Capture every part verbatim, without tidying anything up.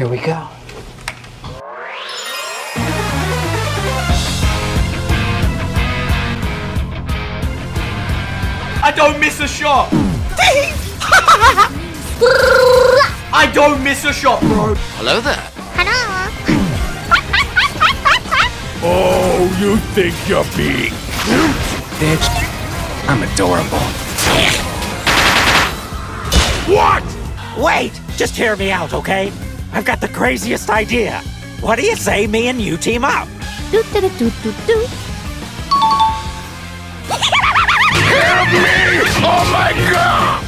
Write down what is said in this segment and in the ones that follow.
Here we go. I don't miss a shot. I don't miss a shot, bro. Hello there. Hello. Oh, you think you're being cute? Bitch, I'm adorable. What? Wait, just hear me out, okay? I've got the craziest idea. What do you say me and you team up? Do, do, do, do, do. Help me! Oh my god!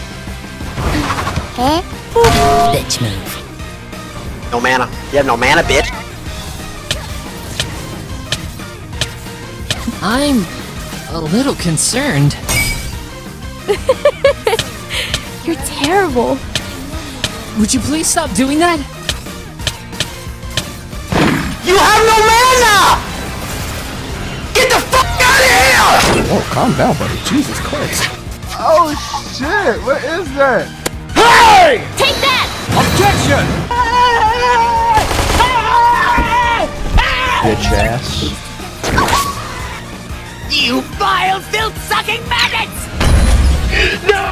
Huh? Oh. Bitch move. No mana. You have no mana, bitch. I'm a little concerned. You're terrible. Would you please stop doing that? You have no mana! Get the fuck out of here! Oh, calm down, buddy. Jesus Christ. Oh, shit. What is that? Hey! Take that! Objection! Bitch ass. You vile, filth-sucking maggots! No!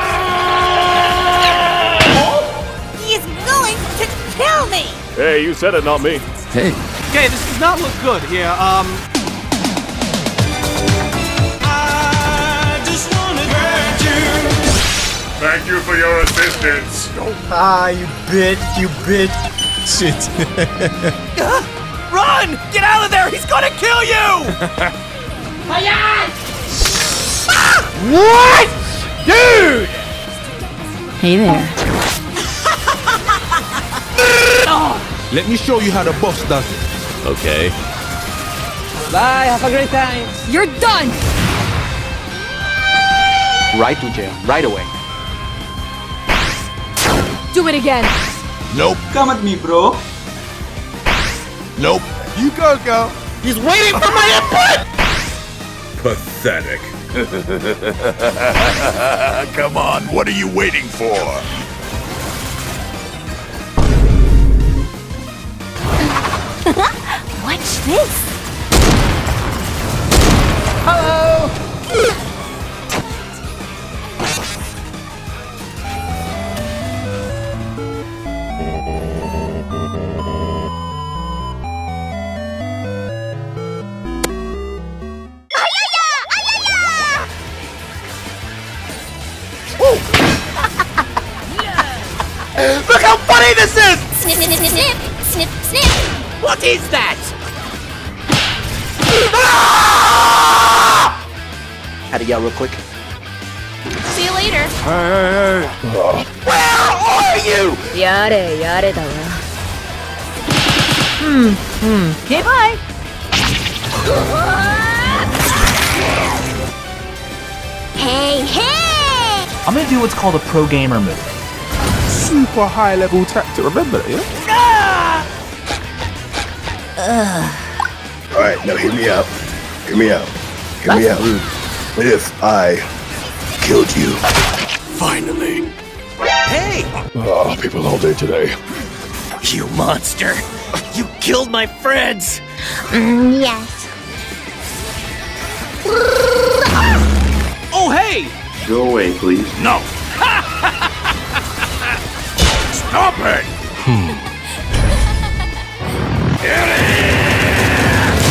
He is going to kill me! Hey, you said it, not me. Hey. Okay, this does not look good here. Um... Thank you for your assistance. Ah, you bitch, you bitch. Shit. Run! Get out of there! He's gonna kill you! Ah! What? Dude! Hey there. Let me show you how the boss does it. Okay. Bye, have a great time. You're done! Right to jail, right away. Do it again. Nope. Come at me, bro. Nope. You go, go. He's waiting for my input. Pathetic. Come on. What are you waiting for? Watch this. Hello. Look how funny this is! Snip, snip, snip, snip, snip. What is that? Ah! Had to yell real quick. See you later. Hey, hey, hey. Where are you? Yare, yare da wa. Hmm, hmm. Okay, bye. Hey, hey! I'm gonna do what's called a pro gamer move. Super high level tactic, remember that, yeah? Ah! Uh. Alright, now hear me out. Hear me out. Hear me out. If I killed you. Finally. Hey! Oh, people all day today. You monster! You killed my friends! Mm, yes. Oh, hey! Go away, please. No! Stop it! Hmm. Get it!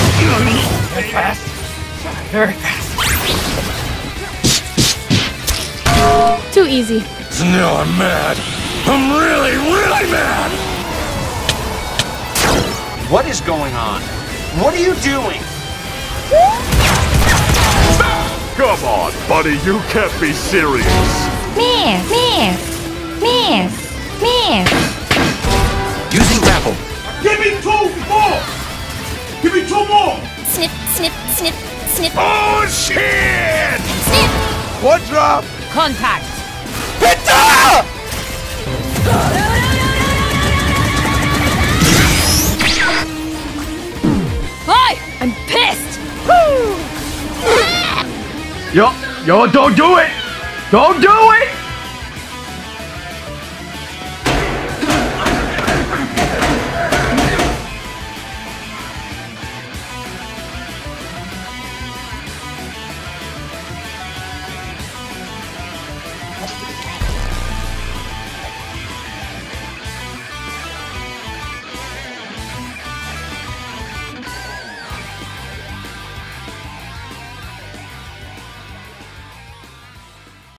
Very fast. Very fast. Too easy. No, I'm mad. I'm really, really mad! What is going on? What are you doing? Come on, buddy. You can't be serious. Me, me, me. Man. Using grapple. Give me two more! Give me two more! Snip, snip, snip, snip. Oh, shit! Snip! One drop! Contact! Pizza! Hi! I'm pissed! Woo! Yo, yo, don't do it! Don't do it!